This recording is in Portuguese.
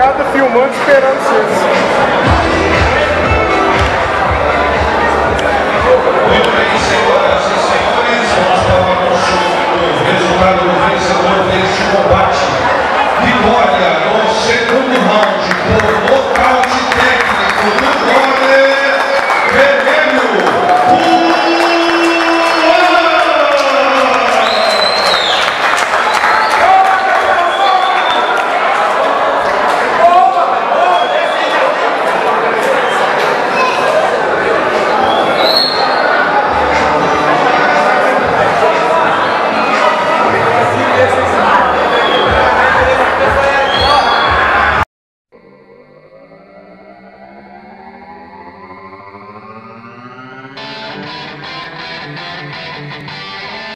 bancada filmando, esperando vocês.